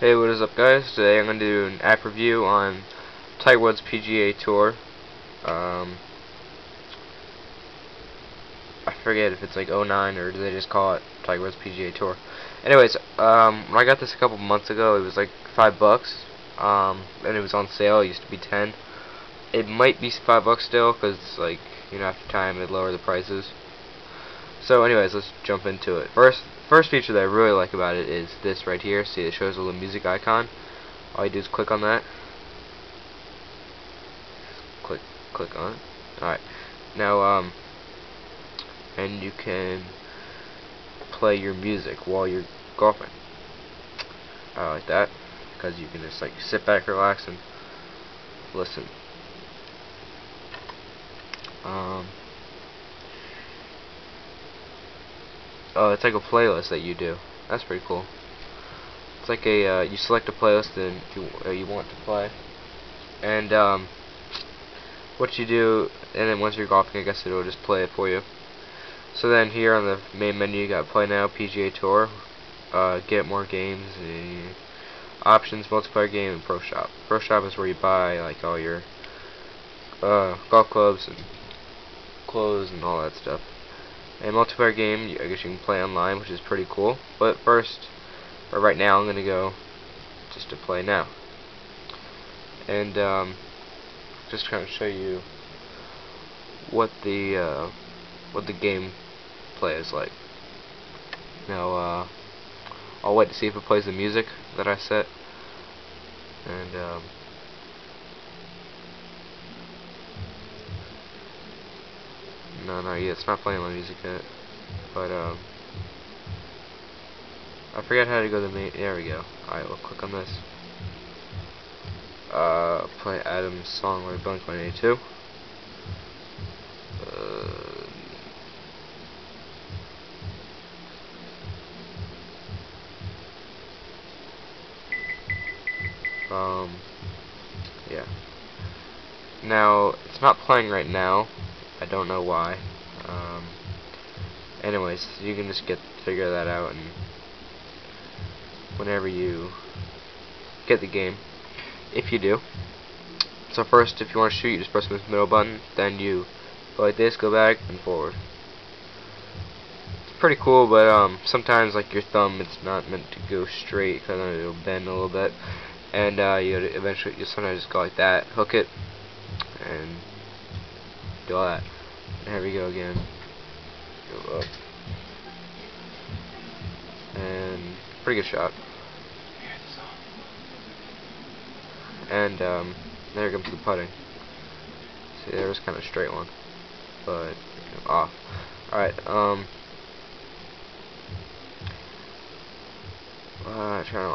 Hey, what is up guys? Today I'm going to do an app review on Tiger Woods PGA Tour. I forget if it's like 09 or do they just call it Tiger Woods PGA Tour. Anyways, when I got this a couple months ago, it was like $5, and it was on sale. It used to be 10. It might be $5 still, because like, you know, after time it lowered the prices. So anyways, let's jump into it. First feature that I really like about it is this right here. See, it shows a little music icon. All you do is click on that. Click on it. Alright. Now, and you can play your music while you're golfing. I like that, because you can just like sit back, relax, and listen. Oh, it's like a playlist that you do. That's pretty cool. It's like a you select a playlist that you want to play, and what you do, and then once you're golfing, I guess it'll just play it for you. So then here on the main menu, you got Play Now, PGA Tour, Get More Games, Options, Multiplayer Game, and Pro Shop. Pro Shop is where you buy like all your golf clubs and clothes and all that stuff. A multiplayer game, I guess you can play online, which is pretty cool. But first, or right now, I'm going to go just to Play Now. And just kind of show you what the game play is like. Now, I'll wait to see if it plays the music that I set. And no, yeah, it's not playing my music yet. But, I forgot how to go to the main. There we go. Alright, we'll click on this. Play Adam's song by Blink-182. Yeah. Now, it's not playing right now. I don't know why. Anyways, you can just figure that out, and whenever you get the game, if you do. So first, if you want to shoot, you just press the middle button. Then you go like this, go back and forward. It's pretty cool, but sometimes like your thumb, it's not meant to go straight because it'll bend a little bit, and you sometimes just go like that, hook it, and do all that. Here we go again. Go up. And pretty good shot. And there comes the putting. See, there was kind of a straight one, but off. Alright, I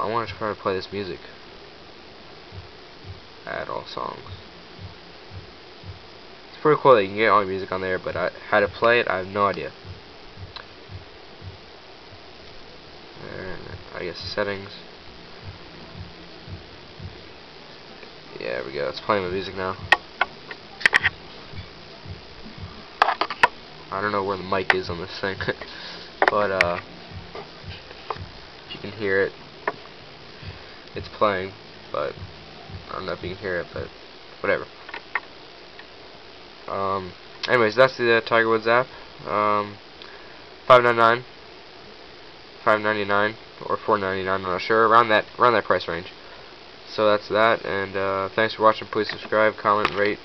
want to try to play this music. Add all songs. It's pretty cool that you can get all your music on there, but how to play it, I have no idea. And I guess settings. Yeah, there we go. It's playing my music now. I don't know where the mic is on this thing, but if you can hear it, it's playing. But I don't know if you can hear it, but whatever. Anyways, that's the Tiger Woods app. $5.99, $5.99, or $4.99. I'm not sure. Around that price range. So that's that. And thanks for watching. Please subscribe, comment, rate.